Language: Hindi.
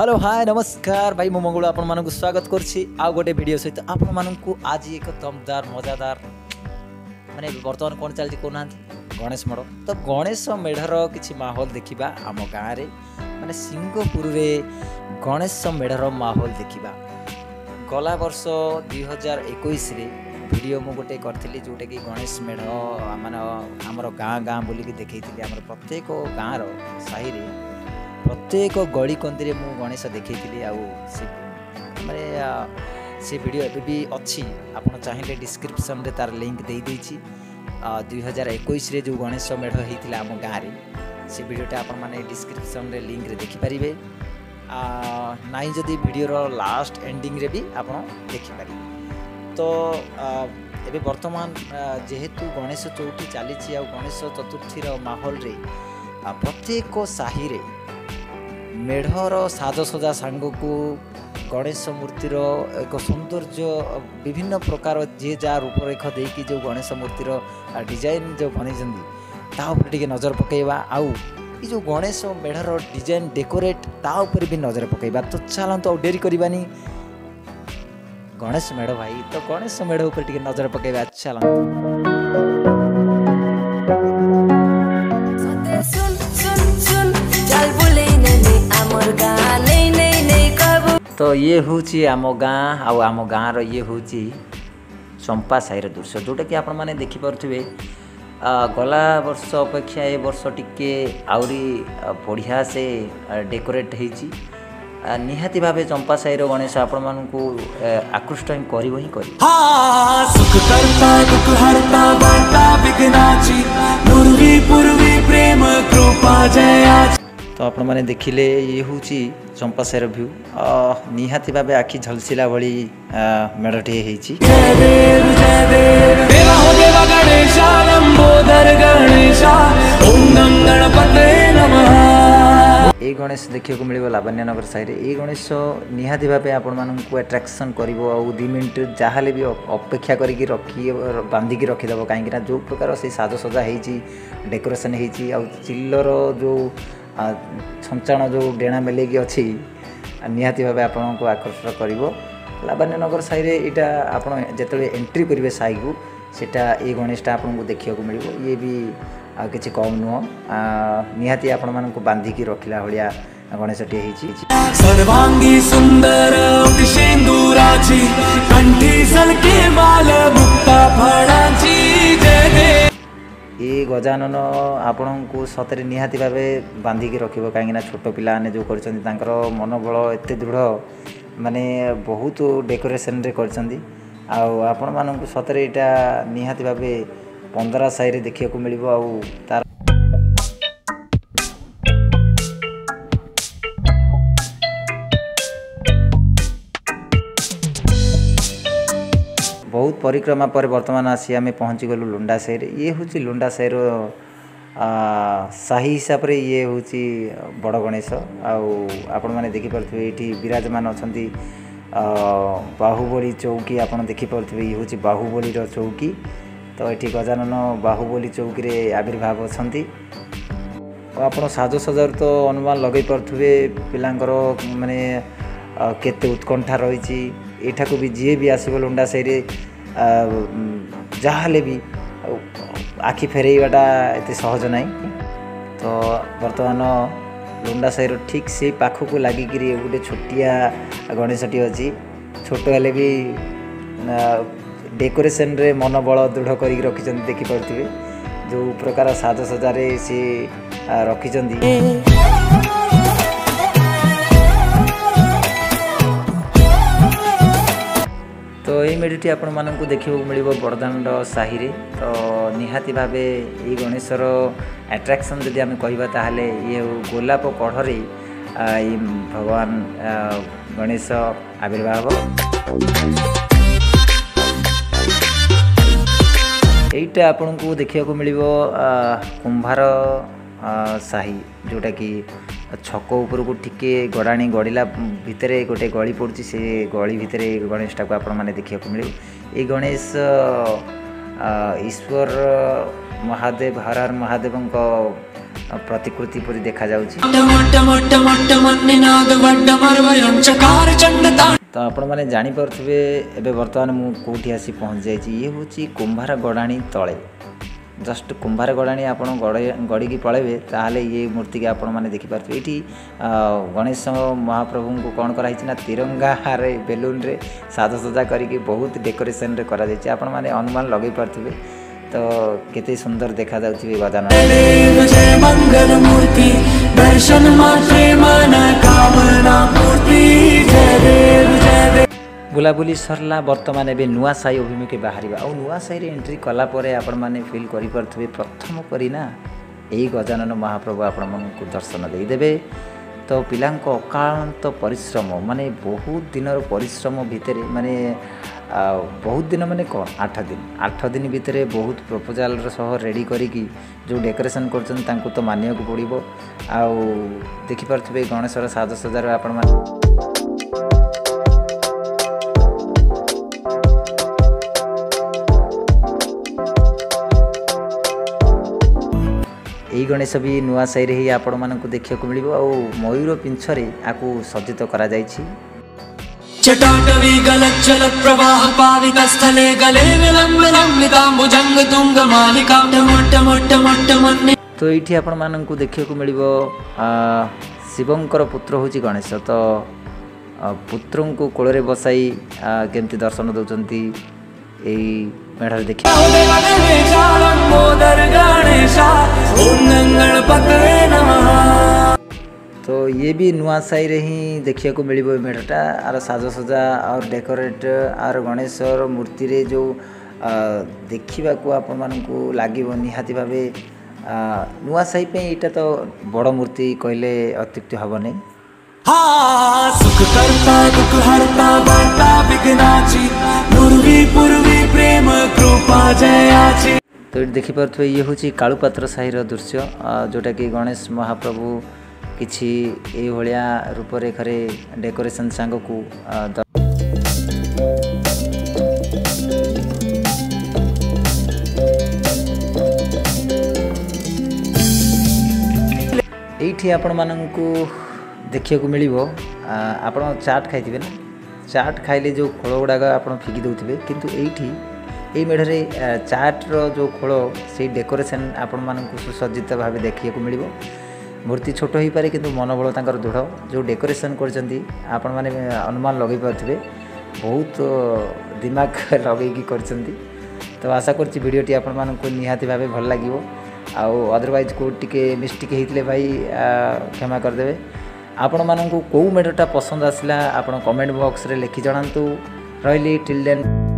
हेलो हाय नमस्कार भाई मु मंगल आपण स्वागत करछि आ गोटे वीडियो सहित आपण मानकू आज एक दमदार मजादार माने बर्तमान कोन चलछि कोना गणेश मेढ़ तो गणेश मेढ़र किछि माहौल देखिबा आम गाँव रे माने सिंगापुर रे गणेश मेढ़र माहौल देखिबा गला वर्ष 2021 रे वीडियो मु गोटे करथिली जोटे कि गणेश मेढ़ माने हमर गाँ गाँ बोली कि देखैथिली हमर प्रत्येक गाँ रो साहि रे प्रत्येक गली कंदी में गणेश देखी से वीडियो एवं भी अच्छी आपड़ चाहिए डिस्क्रिप्शन रे तार लिंक दे देछि 2021 जो गणेश मेढ़ होता आम गाँव में से वीडियोटा आपने डिस्क्रिप्शन रे लिंक रे देखिपारे नाई जदि वीडियो लास्ट एंडिंग रे भी आप देखिपारे तो एबे बर्तमान जेहेतु गणेश चौथी चली गणेश चतुर्थी माहौल रे प्रत्येक साहि रे मेढ़र साजसजा सांग को गणेश मूर्तिर एक सौंदर्य विभिन्न प्रकार जे जा रूपरेख देकी जो गणेश मूर्तिर डिजाइन जो बनी नजर पकेवा आउ जो गणेश मेढ़र डिजाइन डेकोरेट ताऊपर भी नजर पकेवा तो चलत तो डेरी करवानी गणेश मेढ़ भाई तो गणेश मेढ़ ऊपर नजर पकेवा चलत तो ये हूँ आम गाँव रे हूँ चंपा साहिर दृश्य जोटा कि आपण मैंने देखिपे गला वर्ष अपेक्षा ए वर्ष टिके आउरी बढ़िया से डेकोरेट होती निहाती भावे चंपा साहिर गणेश आपण मानू आकृष्ट हिं कर तो आपण मैंने देखिले ये हूँ चंपा साहिर भ्यू निहाती भाव आखि झलसिला भली मेढ़टे होती ये गणेश देखने को मिले लावण्यानगर साहिर ये गणेश निहाती भाव आपण मानक आट्राक्शन कर दि मिनट जहाँ भी अपेक्षा करी रखी बांधिकी रखीदेव कहीं जो प्रकार से साजसजा होती डेकोरेसन होती आ चिल्लर जो छंचाण जो डेणा मेलेगी अच्छी निहाती भाव आपन को आकर्षण करिवो लावण्यानगर साहि रे एटा आपन जेतले एंट्री करिवे साहि को सेटा ए गणेशटा आपन को देखियो को मिलिवो ये भी किछि कम नुओ निहाती आपन मान को बांधी की रखिला भलिया गणेशटी हेछि सर्वांगी सुंदर सिंदूराची कंठी सलके बाल मुक्ता फडाची जय जय ये गजानन आपण को सतरे निहाती भावे बांधिकी रखिबो काहेना छोट पिला ने जो करछंती तांकर मनोबल एते दृढ़ माने बहुत डेकोरेशन रे करछंती आउ आपण मानन को सतरे एटा निहाती भावे 15 साहि रे देखिया को मिलिबो आउ तार बहुत परिक्रमा पर बर्तमान आसी आम पहुँची गलु लुंडा साहिर ये हूँ लुंडा साहिर साही हिसाब से ये हूँ बड़ गणेश आपण मैंने देखिपे ये विराजमान अच्छा बाहुबली चौकी आपड़ देखिपे ये हूँ बाहुबली चौकी तो ये गजानन बाहुबली चौकी रे आविर्भाव अच्छा आप साजसजार तो अनुमान लगे पारे पिलांकर माने केते उत्कंठा रही एठा को भी जी भी आसो लुंडा साहिरे जहाँ भी आखि फेरवाटा एत सहज ना तो बर्तमान लुंडा साहिर ठीक से पाखक लगिक गोटे छोटिया गणेशटी अच्छी छोटे भी डेकोरेशन रे मनोबल दृढ़ कर रखी देखिपे जो प्रकार साजसजार सी रखी तो ये मेढ़टी आपण मानू देखा मिल बड़दाण्ड साहि रे तो निहाती भावे ये गणेशर आट्राक्शन जदि आम कह ये गोलाप कढ़रे भगवान गणेश आविर्भाव यहीटा आपण को देखा मिल कुंभार साहि जोटा कि छक ऊपर को टिके गड़ाणी गड़िला भितर गोटे गली पड़ी से गली भितर गणेशटा को आपण मैंने देखा मिले ये गणेश ईश्वर महादेव हर हर महादेव प्रतिकृति परि देखा जाउछि। तो आपण माने जानि परथिबे एबे वर्तमान मु कोठी आसी पहुँच जाइछि। ये होछि कुंभार गडाणी तळे। जस्ट कुंभार गडाणी आपण गड़ी की पळेबे ताहले ये मूर्ति के आपण माने देखि परथिबे। एठी गणेश महाप्रभु को कोन करा हिछि ना तिरंगा रे बेलून रे साजसजा करिके बहुत डेकोरेशन रे करा जाइछि। आपण माने अनुमान लगै परथिबे। तो केते सुंदर देखा जाउछि गजानन मुझे मंगल मूर्ति दर्शन मात्रे मन कामना पूर्ति जय देव जय देव। बुलाबुली सरला वर्तमान एबे नुआ साई अभिमुखे बाहरिबा। आ नुआ साई रे एंट्री कला परे आपण माने फील करि परथबे प्रथम करिना एही गजानन महाप्रभु आपण मन को दर्शन देई देबे। तो पिलांको अकांत परिश्रम माने बहुत दिन परिश्रम भितर माने बहुत दिन माने कौन 8 दिन भितर बहुत प्रपोजाल सह रेडी करी जो डेकोरेशन कर तो मानिया को पड़ो। देखिपे गणेशर साजसजार आपण यही गणेश भी नुआ साई रे ही आपण मानक देखा मिल। मयूर पिंछरे आपको सज्जित करा जाइछि। चटाटवी गलचल प्रवाह पावित स्थले गले विलंबुजंग तुंग मालिका मोट मोट मोट मन्ने। तो ये आपण मानक देखा मिल शिवंकर पुत्र होछि गणेश। तो पुत्र को कोल रे बसाई केमती दर्शन दौरान यही मेढ़ देखिए। तो ये भी नुआ साई रे ही देखा मिल मेढ़टा। आर साजसजा और डेकोरेट आर गणेशर मूर्ति रे जो देखा को आप लगे निहाती भाव नुआ साई पे इटा तो बड़ मूर्ति कहले अत्युक्ति हबने। तो देखिपे ये हूँ कालुपात्र साईर दृश्य जोटा कि गणेश महाप्रभु किसी यह रूपरेखर डेकोरेशन सांग को ये आपण मानक देखा मिल। आप चाट खाई ना चाट खाइले जो खोल गुड़ाक आप फिकी दौथे किंतु ये मेढ़े चाट्र जो खोल से डेकोरेशन आपण मानक सुसज्जित भाव देखा मिल। मूर्ति छोट हो पारे किंतु मनोबल तांकर दृढ़ जो डेकोरेशन करचंदी आपण माने अनुमान लगे पारथिबे बहुत दिमाग लगेगी करचंदी। तो आशा करछि वीडियोटी आपण माननकु निहाती भाबे भल लागिवो। आउ अदरवाइज को टिके मिस्टेक हेइतले भाई क्षमा कर देबे। आपण माननकु को मेडटा पसंद आसिला आपण कमेंट बॉक्स रे लिखि जणांतु। रहिली टिल देन।